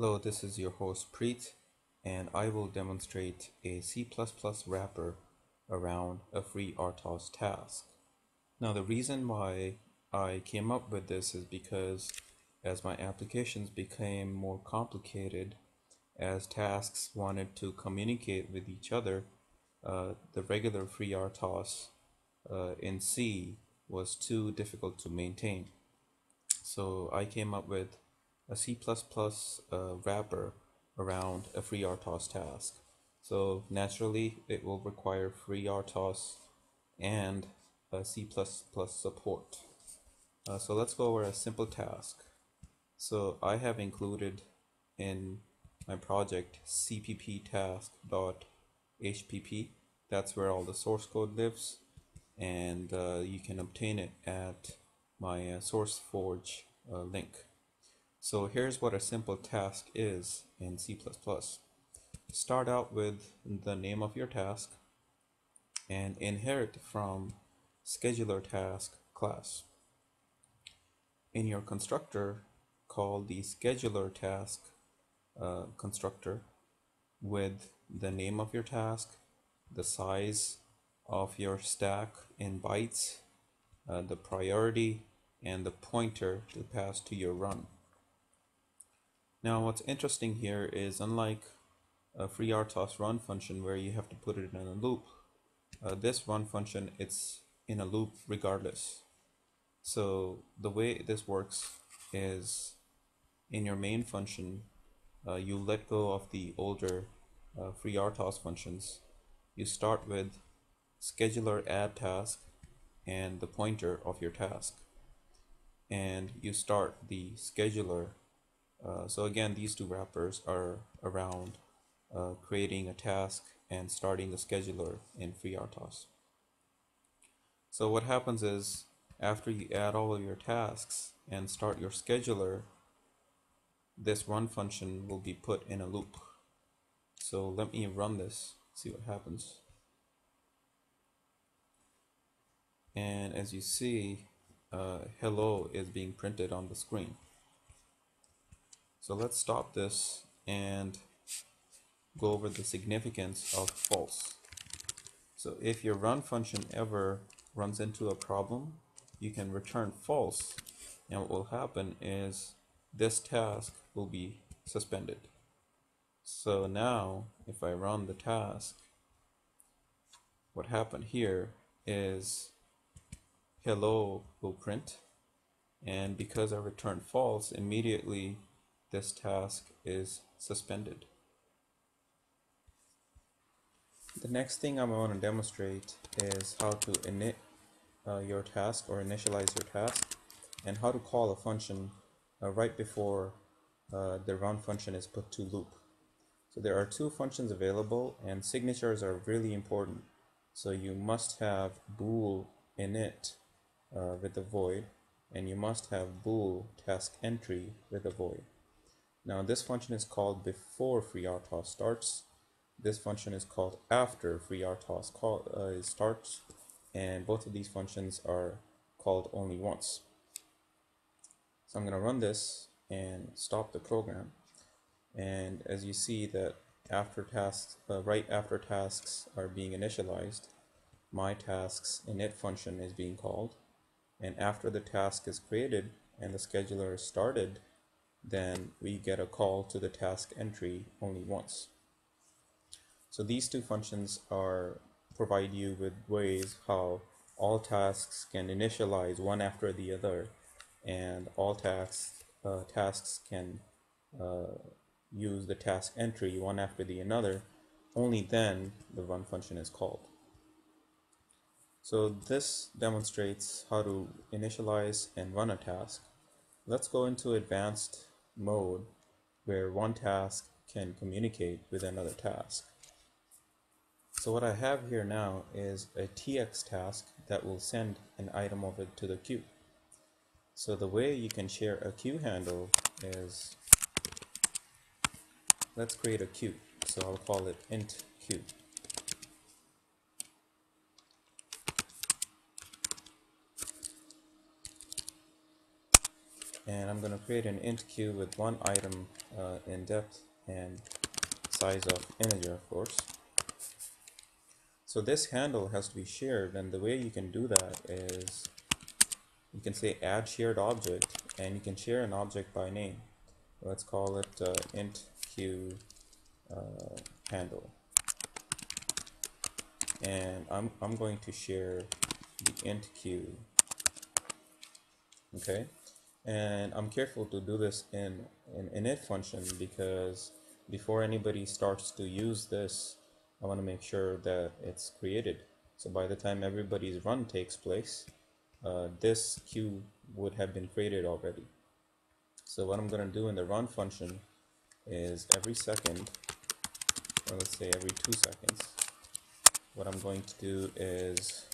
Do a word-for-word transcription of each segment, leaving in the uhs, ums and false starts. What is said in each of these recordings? Hello, this is your host Preet, and I will demonstrate a C plus plus wrapper around a FreeRTOS task. Now, the reason why I came up with this is because as my applications became more complicated, as tasks wanted to communicate with each other, uh, the regular FreeRTOS uh, in C was too difficult to maintain. So I came up with a C plus plus uh, wrapper around a FreeRTOS task. So naturally, it will require FreeRTOS and uh, C plus plus support. Uh, so let's go over a simple task. So I have included in my project c p p task dot h p p. That's where all the source code lives, and uh, you can obtain it at my uh, SourceForge uh, link. So here's what a simple task is in C plus plus. Start out with the name of your task and inherit from SchedulerTask class. In your constructor, call the SchedulerTask uh, constructor with the name of your task, the size of your stack in bytes, uh, the priority, and the pointer to pass to your run. Now, what's interesting here is, unlike a FreeRTOS run function where you have to put it in a loop, uh, this run function, it's in a loop regardless. So the way this works is, in your main function, uh, you let go of the older uh, FreeRTOS functions. You start with scheduler add task and the pointer of your task, and you start the scheduler. Uh, so again, these two wrappers are around uh, creating a task and starting the scheduler in FreeRTOS. So what happens is, after you add all of your tasks and start your scheduler, this run function will be put in a loop. So let me run this, see what happens. And as you see, uh, hello is being printed on the screen. So let's stop this and go over the significance of false. So if your run function ever runs into a problem, you can return false, and what will happen is this task will be suspended. So now if I run the task, what happened here is hello will print, and because I returned false, immediately this task is suspended. The next thing I want to demonstrate is how to init uh, your task or initialize your task, and how to call a function uh, right before uh, the run function is put to loop. So there are two functions available, and signatures are really important. So you must have bool init uh, with a void, and you must have bool task entry with a void. Now, this function is called before FreeRTOS starts. This function is called after FreeRTOS call, uh, starts, and both of these functions are called only once. So I'm going to run this and stop the program. And as you see that after tasks, uh, right after tasks are being initialized, my tasks init function is being called. And after the task is created and the scheduler is started, then we get a call to the task entry only once. So these two functions are provide you with ways how all tasks can initialize one after the other, and all tasks uh, tasks can uh, use the task entry one after the another. Only then the run function is called. So this demonstrates how to initialize and run a task. Let's go into advanced mode, where one task can communicate with another task. So what I have here now is a T X task that will send an item over to the queue. So the way you can share a queue handle is, let's create a queue. So I'll call it int queue. and I'm going to create an int queue with one item uh, in depth and size of integer, of course. So this handle has to be shared, and the way you can do that is you can say add shared object, and you can share an object by name. Let's call it uh, int queue uh, handle, and I'm, I'm going to share the int queue. Okay, and I'm careful to do this in an init function, because before anybody starts to use this, I want to make sure that it's created. So by the time everybody's run takes place, uh, this queue would have been created already. So what I'm going to do in the run function is every second, or let's say every two seconds, what I'm going to do is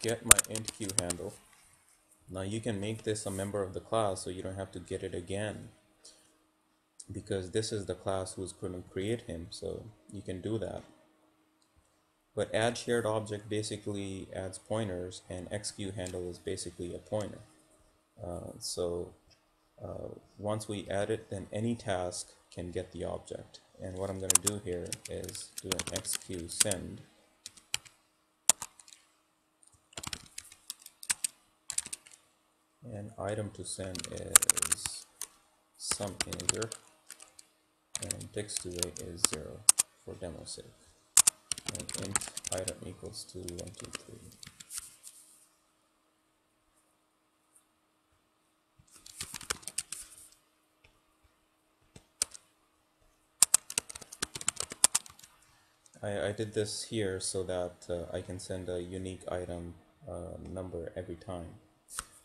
get my int queue handle. Now you can make this a member of the class, so you don't have to get it again, because this is the class who's going to create him, so you can do that. But add shared object basically adds pointers, and xQueue handle is basically a pointer. Uh, so uh, once we add it, then any task can get the object. And what I'm going to do here is do an xQueue send. And item to send is some integer, and text to weight is zero for demo's sake. And int item equals to one two three. I, I did this here so that uh, I can send a unique item uh, number every time.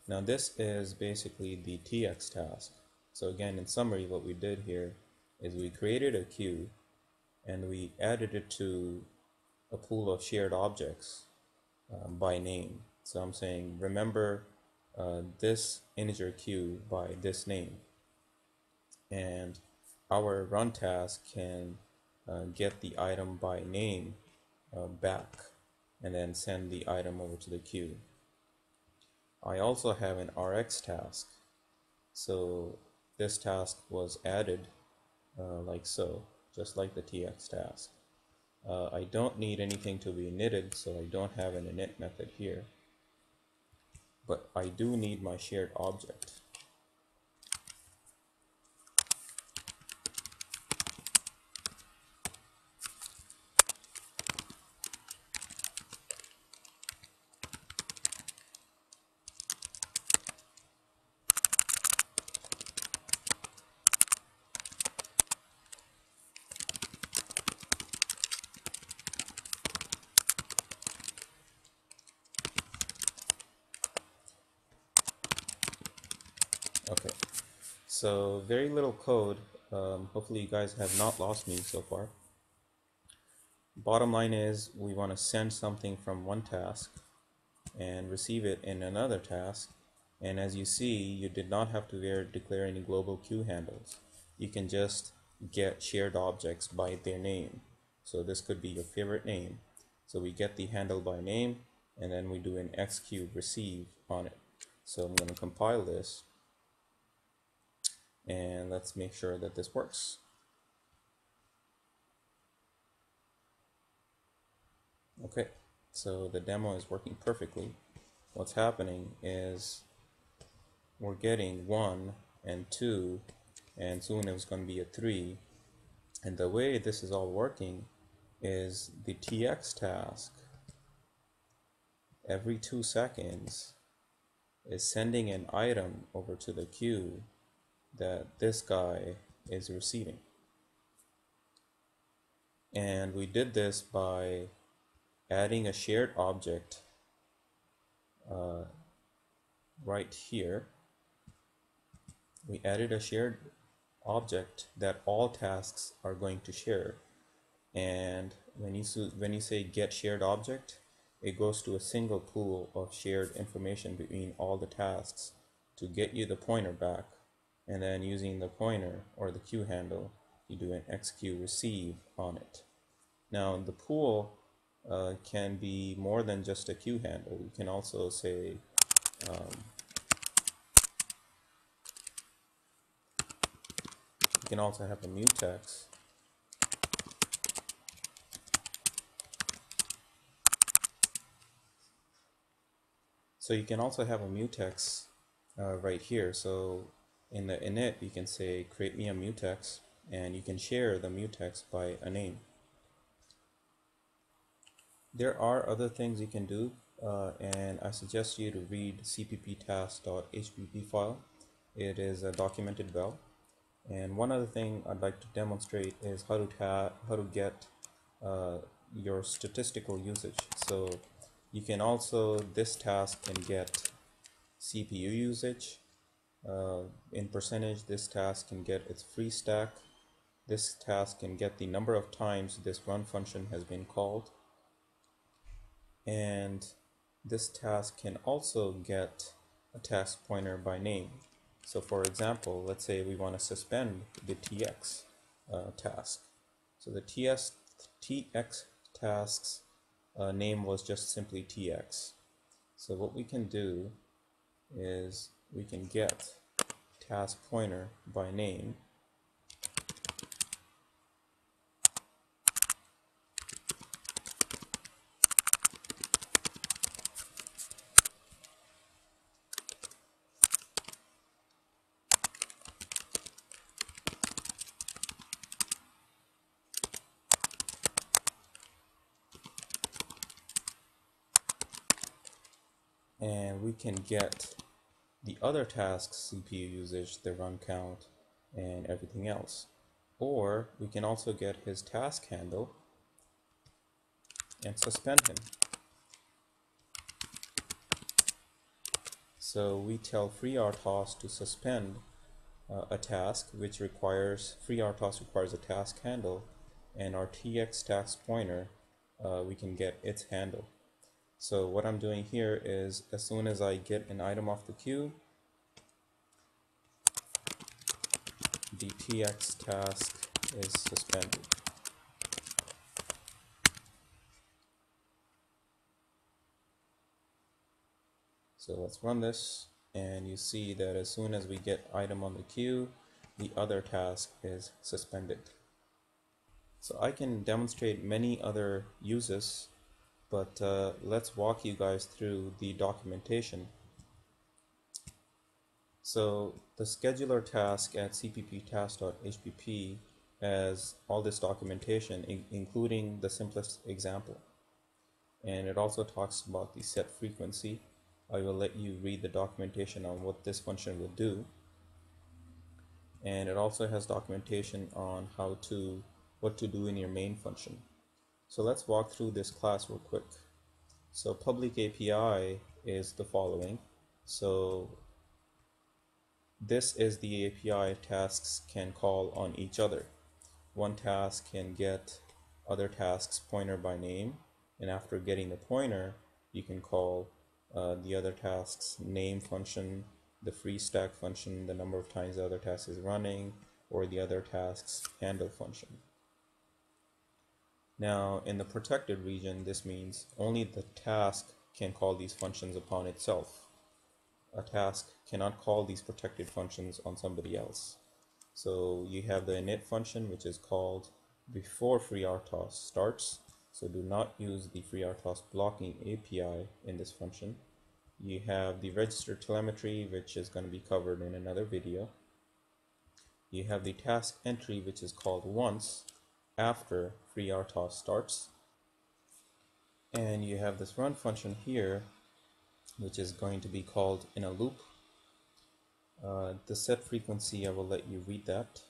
Now this is basically the T X task. So again, in summary, what we did here is we created a queue and we added it to a pool of shared objects um, by name. So I'm saying, remember uh, this integer queue by this name. And our run task can uh, get the item by name uh, back and then send the item over to the queue. I also have an R X task, so this task was added uh, like so, just like the T X task. Uh, I don't need anything to be initted, so I don't have an init method here, but I do need my shared object. Okay, so very little code. Um, hopefully you guys have not lost me so far. Bottom line is we want to send something from one task and receive it in another task. And as you see, you did not have to declare any global queue handles. You can just get shared objects by their name. So this could be your favorite name. So we get the handle by name, and then we do an xQueue receive on it. So I'm going to compile this. And let's make sure that this works. Okay, so the demo is working perfectly. What's happening is we're getting one and two, and soon it's going to be a three. And the way this is all working is the T X task every two seconds is sending an item over to the queue that this guy is receiving. And we did this by adding a shared object uh, right here. We added a shared object that all tasks are going to share. And when you, when you say get shared object, it goes to a single pool of shared information between all the tasks to get you the pointer back. And then using the pointer or the queue handle, you do an xQueue receive on it. Now the pool uh, can be more than just a queue handle. We can also say um, we can also have a mutex. So you can also have a mutex uh, right here. So in the init, you can say create me a mutex, and you can share the mutex by a name. There are other things you can do, uh, and I suggest you to read c p p task dot h p p file. It is uh, documented well. And one other thing I'd like to demonstrate is how to how to get uh, your statistical usage. So you can also, this task can get C P U usage uh, in percentage. This task can get its free stack. This task can get the number of times this run function has been called. And this task can also get a task pointer by name. So for example, let's say we want to suspend the T X uh, task. So the T S, T X tasks Uh, name was just simply T X. So what we can do is we can get task pointer by name, and we can get the other tasks, C P U usage, the run count, and everything else. Or we can also get his task handle and suspend him. So we tell FreeRTOS to suspend uh, a task, which requires, FreeRTOS requires a task handle, and our T X task pointer, uh, we can get its handle. So what I'm doing here is, as soon as I get an item off the queue, the T X task is suspended. So let's run this, and you see that as soon as we get item on the queue, the other task is suspended. So I can demonstrate many other uses, but uh, let's walk you guys through the documentation. So the scheduler task at c p p task dot h p p has all this documentation, in including the simplest example. And it also talks about the set frequency. I will let you read the documentation on what this function will do. And it also has documentation on how to, what to do in your main function. So let's walk through this class real quick. So public A P I is the following. So this is the A P I tasks can call on each other. One task can get other tasks pointer by name, and after getting the pointer, you can call uh, the other tasks name function, the free stack function, the number of times the other task is running, or the other tasks handle function. Now, in the protected region, this means only the task can call these functions upon itself. A task cannot call these protected functions on somebody else. So you have the init function, which is called before FreeRTOS starts. So do not use the FreeRTOS blocking A P I in this function. You have the register telemetry, which is going to be covered in another video. You have the task entry, which is called once after FreeRTOS starts, and you have this run function here, which is going to be called in a loop. Uh, the set frequency, I will let you read that.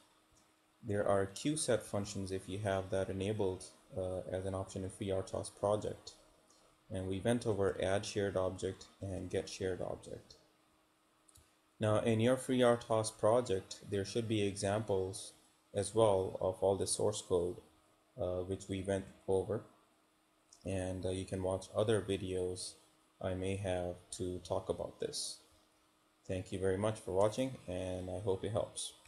There are queue set functions if you have that enabled uh, as an option in FreeRTOS project, and we went over add shared object and get shared object. Now in your FreeRTOS project, there should be examples as well of all the source code uh, which we went over, and uh, you can watch other videos I may have to talk about this. Thank you very much for watching, and I hope it helps.